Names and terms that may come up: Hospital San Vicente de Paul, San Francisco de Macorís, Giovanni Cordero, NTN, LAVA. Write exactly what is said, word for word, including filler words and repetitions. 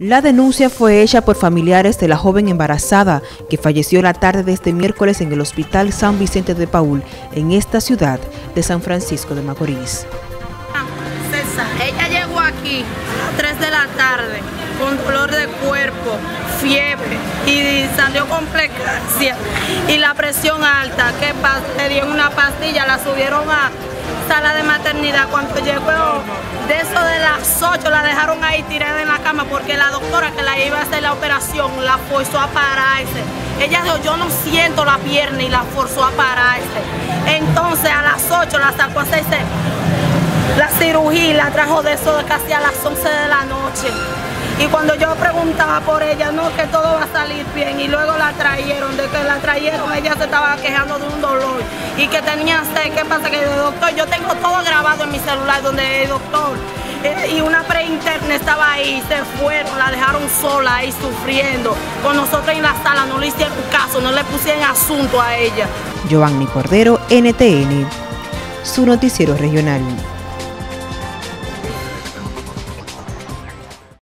La denuncia fue hecha por familiares de la joven embarazada que falleció la tarde de este miércoles en el Hospital San Vicente de Paul, en esta ciudad de San Francisco de Macorís. Ella llegó aquí a las tres de la tarde con dolor de cuerpo, fiebre y salió con plecasia y la presión alta, que le dieron una pastilla, la subieron a sala de maternidad. Cuando llegó de eso de las ocho la dejaron ahí tirada en la cama porque la doctora que la iba a hacer la operación la forzó a pararse. Ella dijo, yo no siento la pierna, y la forzó a pararse. Entonces a las ocho la sacó a hacerse la cirugía, la trajo de eso de casi a las once de la noche. Y cuando yo preguntaba por ella, no, que todo va a salir bien, y luego la trajeron. De que la trajeron, ella se estaba quejando de un dolor y que tenía sed. ¿Qué pasa? Que el doctor, yo tengo todo grabado en mi celular donde el doctor eh, y una preinterna estaba ahí, se fueron, la dejaron sola ahí sufriendo. Con nosotros en la sala no le hicieron caso, no le pusieron asunto a ella. Giovanni Cordero, N T N, su noticiero regional.